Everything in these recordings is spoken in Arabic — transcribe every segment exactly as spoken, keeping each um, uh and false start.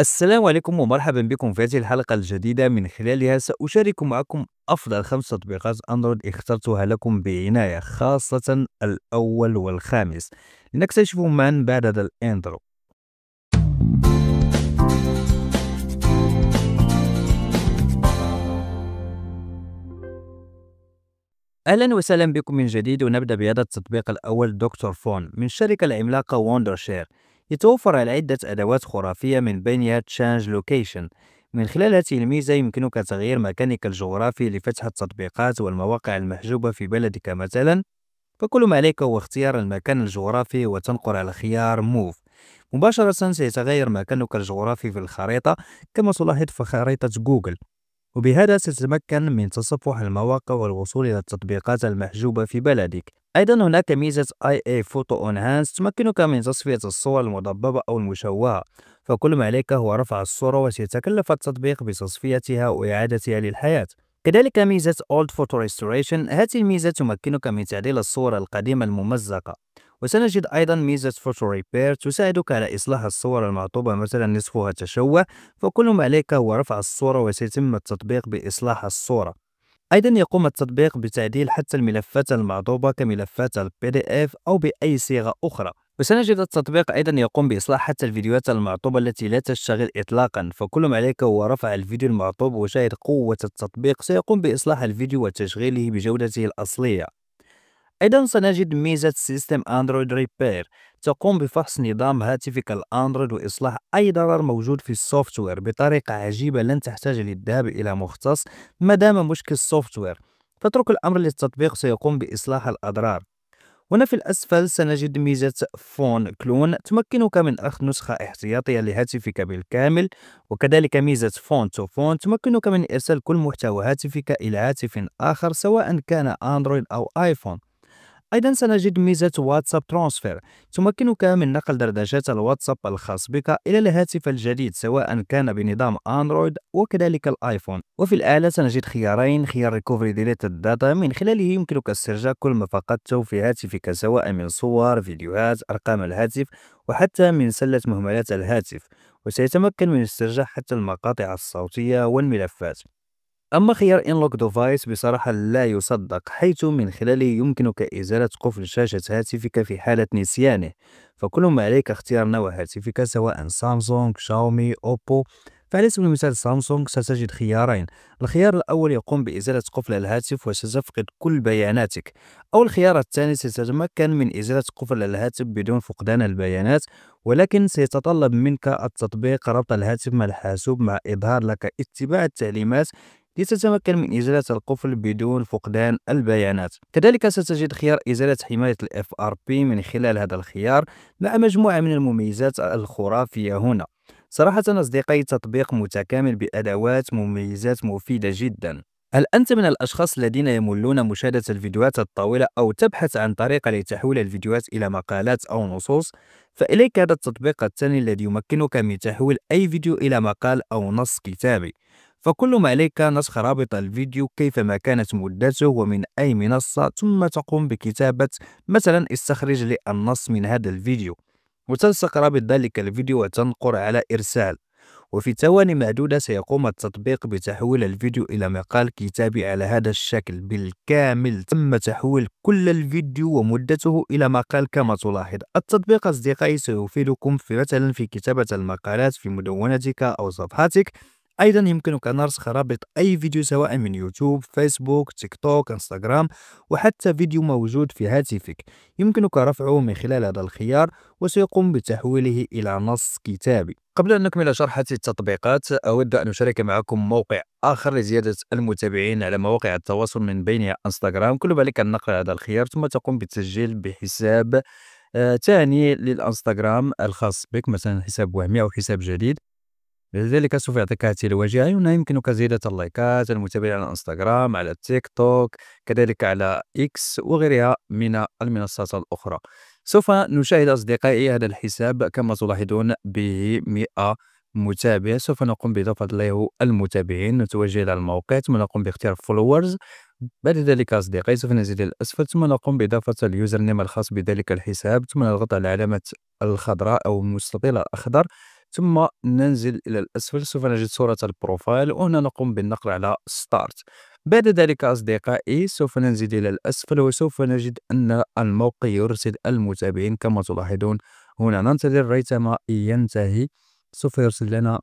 السلام عليكم ومرحبا بكم في هذه الحلقة الجديدة. من خلالها سأشارك معكم أفضل خمس تطبيقات أندرويد اخترتها لكم بعناية، خاصة الأول والخامس، لنكتشف معا بعد هذا الإنترو. أهلا وسهلا بكم من جديد، ونبدأ بهذا التطبيق الأول، دكتور فون، من الشركة العملاقة وندر شير. يتوفر على عدة أدوات خرافية من بينها Change Location. من خلال هذه الميزة يمكنك تغيير مكانك الجغرافي لفتح التطبيقات والمواقع المحجوبة في بلدك مثلا، فكل ما عليك هو اختيار المكان الجغرافي وتنقر على خيار Move. مباشرة سيتغير مكانك الجغرافي في الخريطة كما تلاحظ في خريطة جوجل، وبهذا ستتمكن من تصفح المواقع والوصول إلى التطبيقات المحجوبة في بلدك. أيضا هناك ميزة إيه آي Photo Enhance تمكنك من تصفية الصور المضببة أو المشوهة، فكل ما عليك هو رفع الصورة وسيتكلف التطبيق بتصفيتها وإعادتها للحياة. كذلك ميزة Old Photo Restoration، هذه الميزة تمكنك من تعديل الصور القديمة الممزقة. وسنجد أيضا ميزة Photo Repair تساعدك على إصلاح الصور المعطوبة مثلا نصفها تشوه، فكل ما عليك هو رفع الصورة وسيتم التطبيق بإصلاح الصورة. أيضا يقوم التطبيق بتعديل حتى الملفات المعطوبة كملفات البي دي اف أو بأي صيغة أخرى. وسنجد التطبيق أيضا يقوم بإصلاح حتى الفيديوهات المعطوبة التي لا تشتغل إطلاقا، فكل ما عليك هو رفع الفيديو المعطوب وشاهد قوة التطبيق، سيقوم بإصلاح الفيديو وتشغيله بجودته الأصلية. أيضا سنجد ميزة System Android Repair، تقوم بفحص نظام هاتفك الأندرويد وإصلاح أي ضرر موجود في السوفتوير بطريقة عجيبة، لن تحتاج للذهاب إلى مختص ما دام مشكل السوفتوير، فاترك الأمر للتطبيق سيقوم بإصلاح الأضرار. هنا في الأسفل سنجد ميزة Phone Clone، تمكنك من أخذ نسخة احتياطية لهاتفك بالكامل، وكذلك ميزة Phone To Phone تمكنك من إرسال كل محتوى هاتفك إلى هاتف آخر سواء كان أندرويد أو آيفون. أيضا سنجد ميزة واتساب ترانسفير، تمكنك من نقل دردشات الواتساب الخاص بك إلى الهاتف الجديد سواء كان بنظام أندرويد وكذلك الآيفون. وفي الأعلى سنجد خيارين، خيار ريكوفري ديليتد داتا، من خلاله يمكنك استرجاع كل ما فقدته في هاتفك سواء من صور، فيديوهات، أرقام الهاتف، وحتى من سلة مهملات الهاتف، وسيتمكن من استرجاع حتى المقاطع الصوتية والملفات. أما خيار Unlock Device بصراحة لا يصدق، حيث من خلاله يمكنك إزالة قفل شاشة هاتفك في حالة نسيانه، فكل ما عليك اختيار نوع هاتفك سواء سامسونج، شاومي، أوبو. فعلى سبيل المثال سامسونج ستجد خيارين، الخيار الأول يقوم بإزالة قفل الهاتف وستفقد كل بياناتك، أو الخيار الثاني ستتمكن من إزالة قفل الهاتف بدون فقدان البيانات، ولكن سيتطلب منك التطبيق ربط الهاتف مع الحاسوب مع إظهار لك اتباع التعليمات لتتمكن من إزالة القفل بدون فقدان البيانات. كذلك ستجد خيار إزالة حماية ال إف آر بي من خلال هذا الخيار، مع مجموعة من المميزات الخرافية هنا. صراحة أصدقائي، تطبيق متكامل بأدوات ومميزات مفيدة جدا. هل أنت من الأشخاص الذين يملون مشاهدة الفيديوهات الطويلة، أو تبحث عن طريقة لتحويل الفيديوهات إلى مقالات أو نصوص؟ فإليك هذا التطبيق الثاني الذي يمكنك من تحويل أي فيديو إلى مقال أو نص كتابي، فكل ما عليك نسخ رابط الفيديو كيفما كانت مدته ومن أي منصة، ثم تقوم بكتابة مثلا استخرج لي النص من هذا الفيديو، وتلصق رابط ذلك الفيديو وتنقر على إرسال، وفي ثواني معدودة سيقوم التطبيق بتحويل الفيديو إلى مقال كتابي على هذا الشكل بالكامل. تم تحويل كل الفيديو ومدته إلى مقال كما تلاحظ. التطبيق أصدقائي سيفيدكم في مثلا في كتابة المقالات في مدونتك أو صفحتك. أيضا يمكنك أن نرسخ رابط أي فيديو سواء من يوتيوب، فيسبوك، تيك توك، انستغرام، وحتى فيديو موجود في هاتفك يمكنك رفعه من خلال هذا الخيار، وسيقوم بتحويله إلى نص كتابي. قبل أن نكمل شرح هذه التطبيقات، أود أن أشارك معكم موقع آخر لزيادة المتابعين على مواقع التواصل من بينها انستغرام. كل ما عليك أن نقل هذا الخيار ثم تقوم بالتسجيل بحساب ثاني آه للانستغرام الخاص بك، مثلا حساب وهمي أو حساب جديد. لذلك سوف يعطيك هذه الواجهة، هنا يمكنك زيادة اللايكات، المتابعين على الانستغرام، على التيك توك، كذلك على إكس وغيرها من المنصات الأخرى. سوف نشاهد أصدقائي هذا الحساب كما تلاحظون به مئة متابع، سوف نقوم بإضافة له المتابعين، نتوجه إلى الموقع ثم نقوم باختيار فولورز. بعد ذلك أصدقائي سوف ننزل إلى الأسفل ثم نقوم بإضافة اليوزر نيم الخاص بذلك الحساب، ثم نضغط على علامة الخضراء أو المستطيل الأخضر ثم ننزل إلى الأسفل سوف نجد صورة البروفايل، وهنا نقوم بالنقر على ستارت. بعد ذلك أصدقائي سوف ننزل إلى الأسفل وسوف نجد أن الموقع يرسل المتابعين كما تلاحظون هنا. ننتظر ريثما ينتهي، سوف يرسل لنا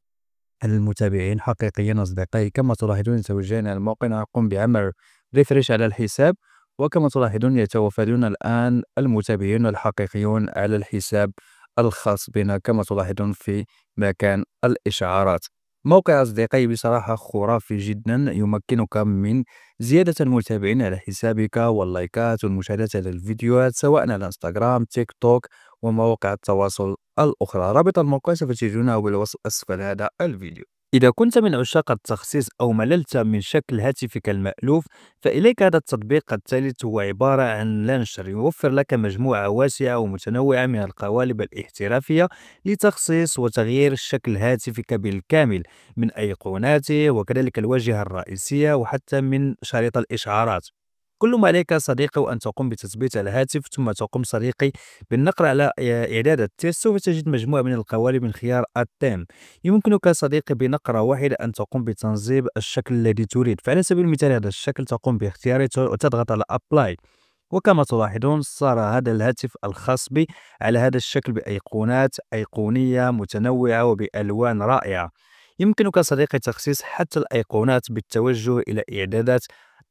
المتابعين حقيقيا أصدقائي. كما تلاحظون توجهنا الموقع، نقوم بعمل ريفريش على الحساب، وكما تلاحظون يتوافدون الآن المتابعين الحقيقيون على الحساب الخاص بنا كما تلاحظون في مكان الإشعارات. موقع أصدقائي بصراحة خرافي جدا، يمكنك من زيادة المتابعين على حسابك واللايكات والمشاهدات على الفيديوهات سواء على انستغرام، تيك توك، ومواقع التواصل الأخرى. رابط الموقع سوف تجدونه بالوصف أسفل هذا الفيديو. إذا كنت من عشاق التخصيص أو مللت من شكل هاتفك المألوف، فإليك هذا التطبيق الثالث، هو عبارة عن لانشر، يوفر لك مجموعة واسعة ومتنوعة من القوالب الاحترافية لتخصيص وتغيير شكل هاتفك بالكامل، من أيقوناته وكذلك الواجهة الرئيسية وحتى من شريط الإشعارات. كل ما عليك صديقي أن تقوم بتثبيت الهاتف، ثم تقوم صديقي بالنقر على إعداد التيست، سوف تجد مجموعة من القوالب من خيار التام. يمكنك صديقي بنقرة واحدة أن تقوم بتنظيم الشكل الذي تريد، فعلى سبيل المثال هذا الشكل تقوم باختياره وتضغط على أبلاي، وكما تلاحظون صار هذا الهاتف الخاص بي على هذا الشكل بأيقونات أيقونية متنوعة وبألوان رائعة. يمكنك صديقي تخصيص حتى الأيقونات بالتوجه إلى إعدادات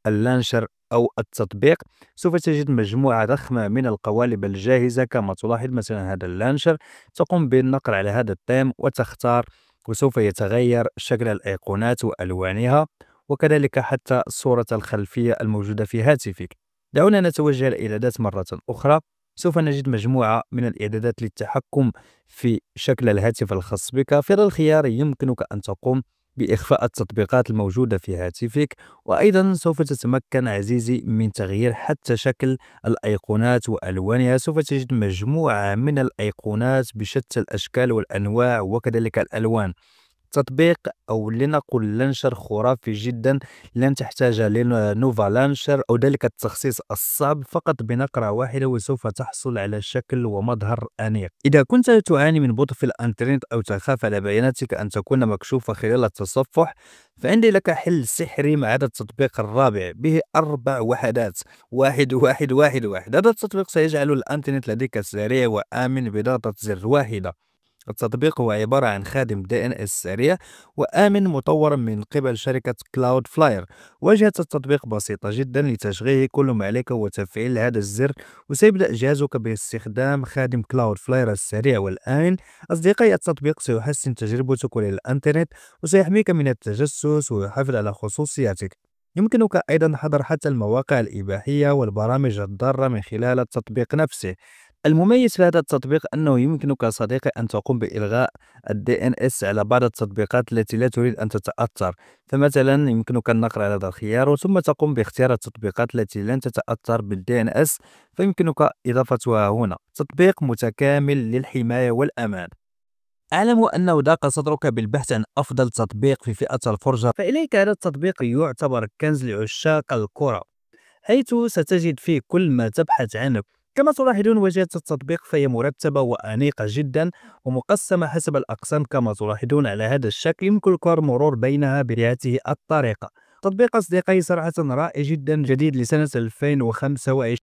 اللانشر أو التطبيق، سوف تجد مجموعة ضخمة من القوالب الجاهزة كما تلاحظ. مثلا هذا اللانشر تقوم بالنقر على هذا التام وتختار، وسوف يتغير شكل الأيقونات وألوانها وكذلك حتى صورة الخلفية الموجودة في هاتفك. دعونا نتوجه للإعدادات مرة أخرى. سوف نجد مجموعة من الإعدادات للتحكم في شكل الهاتف الخاص بك. في هذا الخيار يمكنك أن تقوم بإخفاء التطبيقات الموجودة في هاتفك، وأيضا سوف تتمكن عزيزي من تغيير حتى شكل الأيقونات وألوانها. سوف تجد مجموعة من الأيقونات بشتى الأشكال والأنواع وكذلك الألوان. تطبيق أو لنقل لانشر خرافي جدا، لن تحتاج لنوفا لانشر أو ذلك التخصيص الصعب، فقط بنقرة واحدة وسوف تحصل على شكل ومظهر أنيق. إذا كنت تعاني من بطء في الانترنت أو تخاف على بياناتك أن تكون مكشوفة خلال التصفح، فعندي لك حل سحري مع هذا التطبيق الرابع به أربع وحدات، واحد واحد واحد واحد. هذا التطبيق سيجعل الانترنت لديك سريع وآمن بضغطة زر واحدة. التطبيق هو عبارة عن خادم دي إن إس سريع وآمن مطور من قبل شركة كلاود فلاير. واجهة التطبيق بسيطة جدا لتشغيله، كل ما عليك هو تفعيل هذا الزر وسيبدأ جهازك باستخدام خادم كلاود فلاير السريع والآمن. أصدقائي التطبيق سيحسن تجربتك للإنترنت وسيحميك من التجسس ويحافظ على خصوصياتك. يمكنك أيضا حظر حتى المواقع الإباحية والبرامج الضارة من خلال التطبيق نفسه. المميز في هذا التطبيق أنه يمكنك صديقي أن تقوم بإلغاء ال دي إن إس على بعض التطبيقات التي لا تريد أن تتأثر، فمثلا يمكنك النقر على هذا الخيار ثم تقوم باختيار التطبيقات التي لن تتأثر بال دي إن إس، فيمكنك إضافتها هنا. تطبيق متكامل للحماية والأمان. أعلم أنه ضاق صدرك بالبحث عن أفضل تطبيق في فئة الفرجة، فإليك هذا التطبيق يعتبر كنز لعشاق الكرة، حيث ستجد فيه كل ما تبحث عنه. كما تلاحظون واجهة التطبيق فهي مرتبة وأنيقة جدا ومقسمة حسب الأقسام كما تلاحظون على هذا الشكل، يمكنك المرور بينها بهذه الطريقة. تطبيق أصدقائي صراحة رائع جدا، جديد لسنة ألفين وخمسة وعشرين.